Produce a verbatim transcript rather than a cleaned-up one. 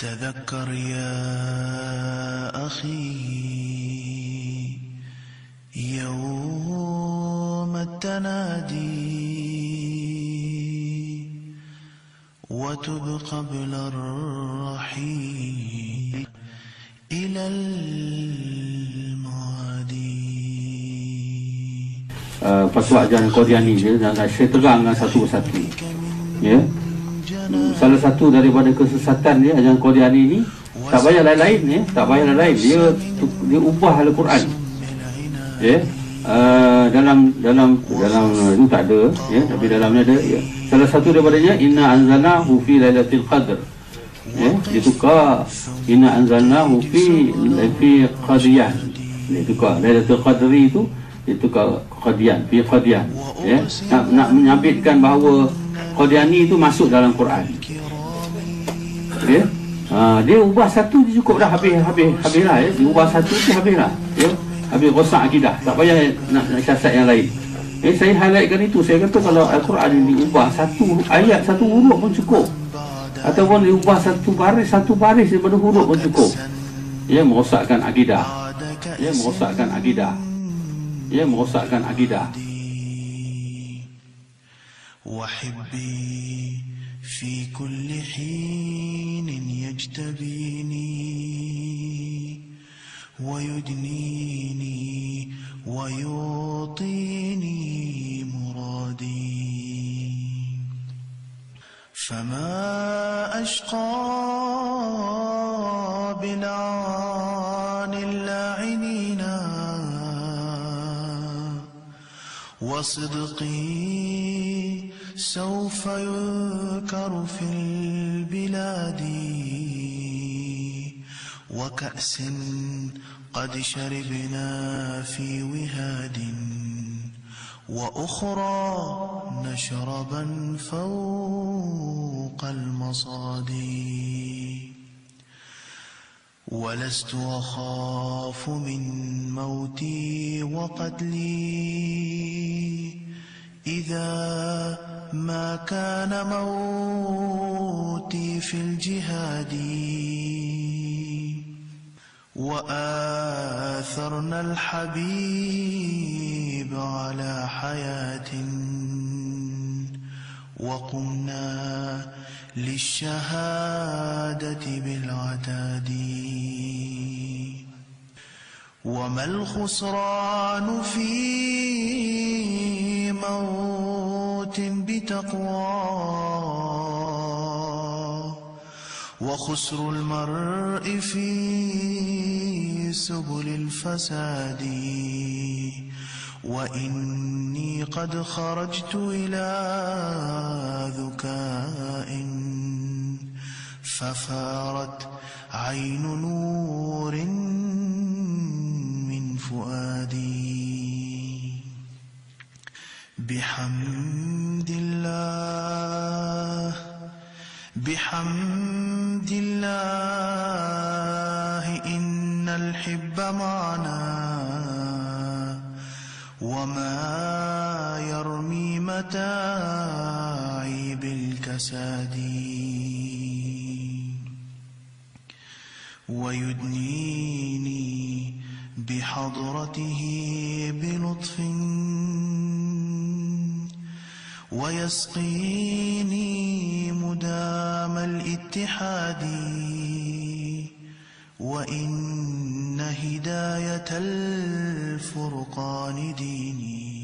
تذكر يا أخي يوم التنادي وتب قبل الرحيل إلى المادي. Fatwa Al Qadiani dan saya tegang satu persatu. Ya. Salah satu daripada kesesatan dia ajaran Qadiani ni tak payah lain-lain ya, tak payah lain-lain dia dia ubah Al Quran. Ya. Uh, dalam dalam dalam ini tak ada ya, tapi dalamnya ada ya. Salah satu daripadanya inna anzalnahu fi lailatul qadr. Ya, ditukar inna anzalnahu fi fi qadiyah. Ditukar lailatul qadri itu ditukar qadiyan fi qadiyan. Ya. Nak nak menyampitkan bahawa Qadiani itu masuk dalam Quran. Ya. Ha, dia ubah satu dia cukup dah habis habis habislah ya. Dia ubah satu tu habislah. Ya. Habis rosak akidah. Tak payah nak nak siasat yang lain. Eh saya highlightkan itu. Saya kata kalau Al-Quran ini diubah satu ayat satu huruf pun cukup. Ataupun diubah satu baris satu baris daripada huruf pun cukup. Ya merosakkan akidah. Ya merosakkan akidah. Ya merosakkan akidah. وحبي في كل حين يجتبيني ويدنيني ويعطيني مرادي فما أشقى بلعان اللاعنين وصدقي سوف يذكر في البلاد وكأس قد شربنا في وهاد وأخرى نشربا فوق المصاد ولست أخاف من موتي وقتلي إذا ما كان موتي في الجهاد وآثرنا الحبيب على حياة وقمنا للشهادة بالعتاد وما الخسران في موت بتقوى وخسر المرء في سبل الفساد وإني قد خرجت إلى ذكاء ففارت عين نور من فؤادي بحمد الله بحمد الله إن الحب معنا وما يرمي متاعي بالكساد ويدنيني بحضرته بلطف ويسقيني مدام الاتحاد وإن هداية الفرقان ديني